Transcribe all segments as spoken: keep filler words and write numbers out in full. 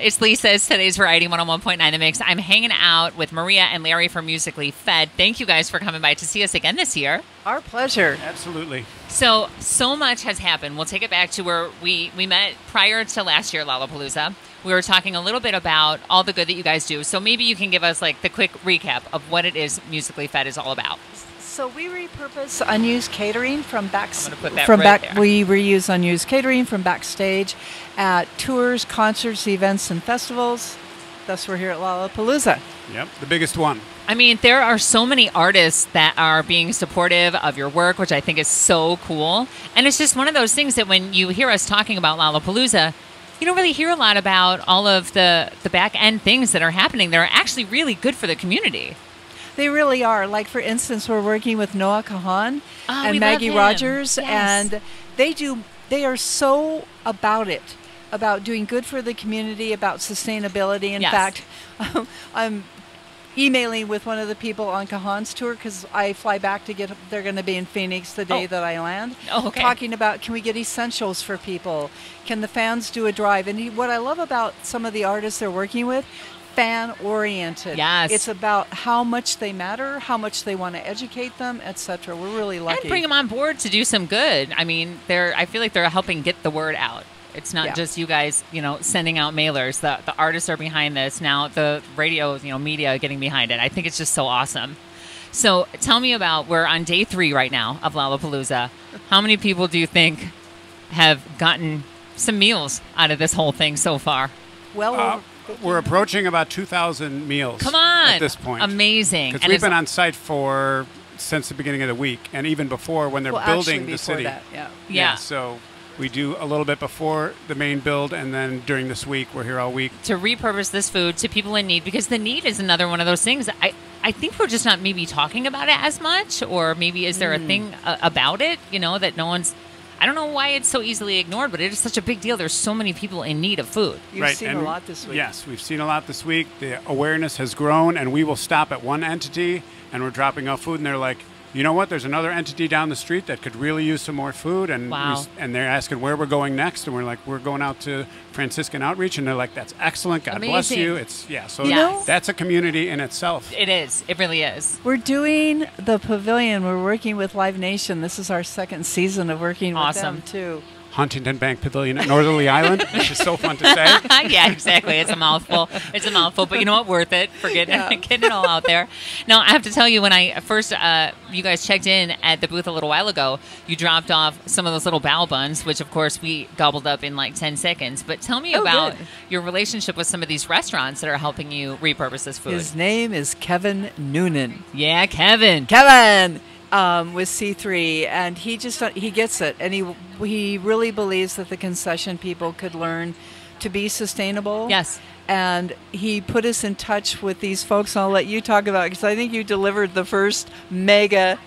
It's Lisa's today's Variety one oh one point nine The Mix. I'm hanging out with Maria and Larry from Musically Fed. Thank you guys for coming by to see us again this year. Our pleasure. Absolutely. So, so much has happened. We'll take it back to where we, we met prior to last year, Lollapalooza. We were talking a little bit about all the good that you guys do. So maybe you can give us like the quick recap of what it is Musically Fed is all about. So we repurpose unused catering from back. From right back, there. We reuse unused catering from backstage at tours, concerts, events, and festivals. Thus, we're here at Lollapalooza. Yep, the biggest one. I mean, there are so many artists that are being supportive of your work, which I think is so cool. And it's just one of those things that when you hear us talking about Lollapalooza, you don't really hear a lot about all of the the back end things that are happening that are actually really good for the community. They really are. Like, for instance, we're working with Noah Kahan oh, and Maggie Rogers, yes. and they do. They are so about it, about doing good for the community, about sustainability. In yes. fact, um, I'm emailing with one of the people on Kahan's tour because I fly back to get, they're going to be in Phoenix the day oh. that I land, oh, okay. talking about, can we get essentials for people? Can the fans do a drive? And he, what I love about some of the artists they're working with, fan-oriented. Yes. It's about how much they matter, how much they want to educate them, et cetera. We're really lucky. And bring them on board to do some good. I mean, they're. I feel like they're helping get the word out. It's not yeah. just you guys, you know, sending out mailers. The, the artists are behind this. Now the radio, you know, media are getting behind it. I think it's just so awesome. So tell me about, we're on day three right now of Lollapalooza. How many people do you think have gotten some meals out of this whole thing so far? Well, uh, we're approaching about two thousand meals Come on. at this point. Amazing. Because we've been on site for since the beginning of the week, and even before when they're well, building the city. That, yeah. yeah. Yeah. So we do a little bit before the main build, and then during this week, we're here all week. To repurpose this food to people in need, because the need is another one of those things. I, I think we're just not maybe talking about it as much, or maybe is there mm. a thing uh, about it, you know, that no one's... I don't know why it's so easily ignored, but it is such a big deal. There's so many people in need of food. You've right. seen and a lot this week. Yes, we've seen a lot this week. The awareness has grown, and we will stop at one entity, and we're dropping off food, and they're like, you know what? There's another entity down the street that could really use some more food, and wow. we, and they're asking where we're going next, and we're like, we're going out to Franciscan Outreach, and they're like, that's excellent. God Amazing. bless you. It's yeah. So yes. that's a community in itself. It is. It really is. We're doing the pavilion. We're working with Live Nation. This is our second season of working awesome. with them too. Huntington Bank Pavilion at Northerly Island, which is so fun to say. Yeah, exactly. It's a mouthful. It's a mouthful, but you know what? Worth it. Forget yeah. getting it all out there. Now, I have to tell you, when I first, uh, you guys checked in at the booth a little while ago, you dropped off some of those little bao buns, which, of course, we gobbled up in like ten seconds. But tell me oh, about good. your relationship with some of these restaurants that are helping you repurpose this food. His name is Kevin Noonan. Yeah, Kevin. Kevin! Um, with C three, and he just he gets it, and he he really believes that the concession people could learn to be sustainable. Yes, and he put us in touch with these folks. And I'll let you talk about it, because I think you delivered the first mega.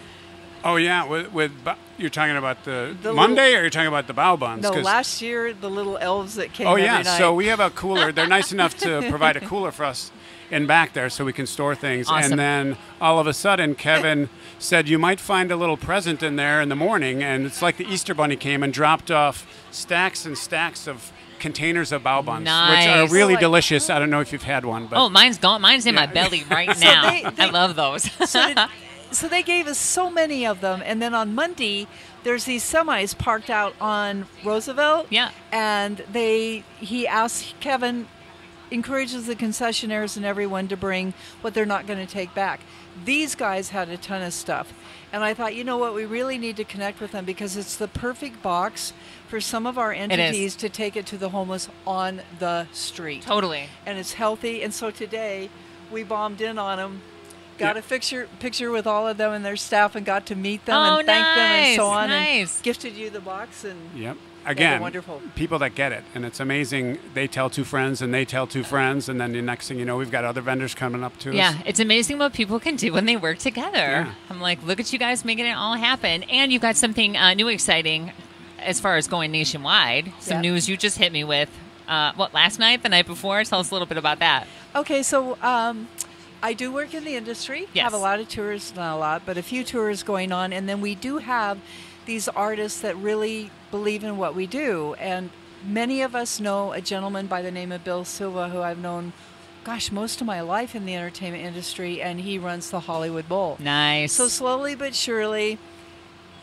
Oh yeah, with, with you're talking about the, the Monday, little, or you're talking about the bao buns? No, last year the little elves that came. Oh yeah, night. So we have a cooler. They're nice enough to provide a cooler for us. And back there, so we can store things. Awesome. And then all of a sudden, Kevin said, you might find a little present in there in the morning. And it's like the Easter Bunny came and dropped off stacks and stacks of containers of bao buns, nice. which are really so, like, delicious. I don't know if you've had one. But oh, mine's gone. Mine's in yeah. my belly right now. So they, they, I love those. so, did, so they gave us so many of them. And then on Monday, there's these semis parked out on Roosevelt. Yeah. And they he asked Kevin... encourages the concessionaires and everyone to bring what they're not going to take back. These guys had a ton of stuff. And I thought, you know what, we really need to connect with them, because it's the perfect box for some of our entities to take it to the homeless on the street. Totally. And it's healthy. And so today we bombed in on them, got yeah. a picture picture with all of them and their staff, and got to meet them oh, and thank nice, them and so on. Nice. And gifted you the box. And yep. Again, wonderful. people that get it, and it's amazing. They tell two friends, and they tell two friends, and then the next thing you know, we've got other vendors coming up to yeah, us. Yeah, it's amazing what people can do when they work together. Yeah. I'm like, look at you guys making it all happen. And you've got something uh, new exciting as far as going nationwide. Some yeah. news you just hit me with, uh, what, last night, the night before? Tell us a little bit about that. Okay, so um, I do work in the industry. Yes. have a lot of tours, not a lot, but a few tours going on, and then we do have... these artists that really believe in what we do, and Many of us know a gentleman by the name of Bill Silva, who I've known, gosh, most of my life in the entertainment industry, and he runs the Hollywood Bowl. Nice. So slowly but surely,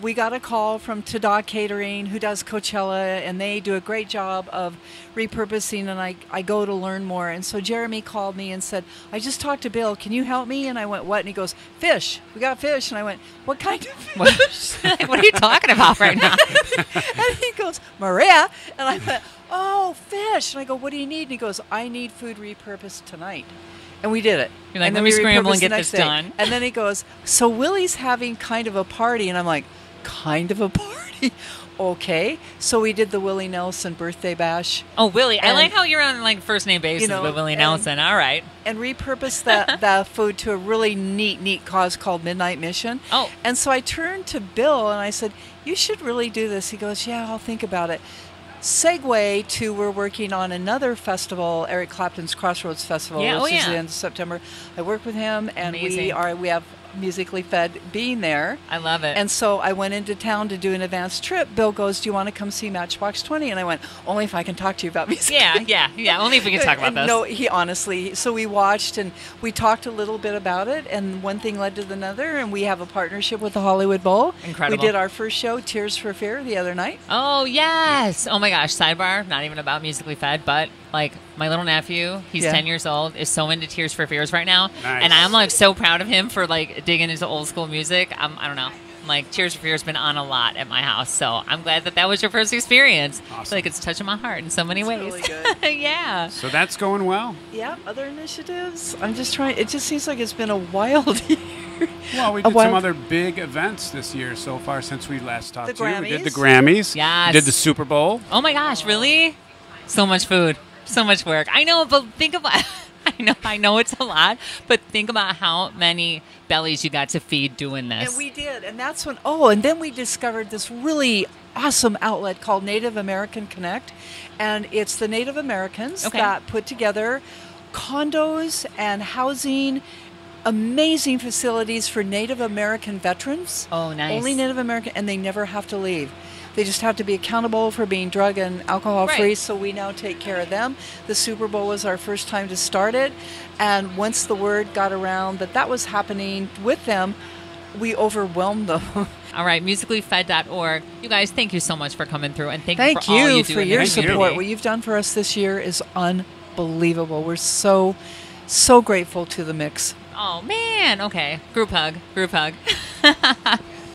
we got a call from Tadah Catering, who does Coachella, and they do a great job of repurposing, and I, I go to learn more. And so Jeremy called me and said, I just talked to Bill. Can you help me? And I went, what? And he goes, fish. We got fish. And I went, what kind of fish? What are you talking about right now? And he goes, Maria. And I went, oh, fish. And I go, what do you need? And he goes, I need food repurposed tonight. And we did it. You're like, and let me scramble and get this day. done. And then he goes, so Willie's having kind of a party. And I'm like, kind of a party. Okay. So we did the Willie Nelson birthday bash. Oh, Willie. And I like how you're on like first name basis, you know, with Willie and, Nelson. All right. And repurposed that, that food to a really neat, neat cause called Midnight Mission. Oh. And so I turned to Bill and I said, you should really do this. He goes, yeah, I'll think about it. Segue to, we're working on another festival, Eric Clapton's Crossroads Festival. Yeah. This oh, is yeah. the end of September. I work with him, and Amazing. we are we have Musically Fed being there. I love it. And so I went into town to do an advanced trip. Bill goes, do you want to come see Matchbox twenty? And I went, only if I can talk to you about music. Yeah, yeah, yeah, only if we can talk about this. No, he honestly, so we watched and we talked a little bit about it, and one thing led to another, and we have a partnership with the Hollywood Bowl. Incredible. We did our first show, Tears for Fears, the other night. Oh, yes. Oh, my gosh. Sidebar, not even about Musically Fed, but like my little nephew, he's yeah. ten years old, is so into Tears for Fears right now. Nice. And I'm like so proud of him for like digging into old school music. I'm, I don't know. I'm like, Tears for Fears has been on a lot at my house. So I'm glad that that was your first experience. Awesome. So, like, it's touching my heart in so many that's ways. Really good. Yeah. So that's going well. Yeah. Other initiatives. I'm just trying. It just seems like it's been a wild year. Well, we did some other big events this year so far since we last talked to you. We did the Grammys. Yes. We did the Super Bowl. Oh, my gosh. Really? So much food. So much work. I know, but think about I know I know it's a lot, but think about how many bellies you got to feed doing this. And we did. And that's when oh, and then we discovered this really awesome outlet called Native American Connect, and it's the Native Americans okay. that put together condos and housing, amazing facilities for Native American veterans. Oh, nice. Only Native American, and they never have to leave. They just have to be accountable for being drug and alcohol free, right. So we now take care of them. The Super Bowl was our first time to start it, and once the word got around that that was happening with them, we overwhelmed them. All right, musically fed dot org. You guys, thank you so much for coming through, and thank, thank you for you all you do for your support. You. What you've done for us this year is unbelievable. We're so, so grateful to the mix. Oh, man. Okay, group hug, group hug.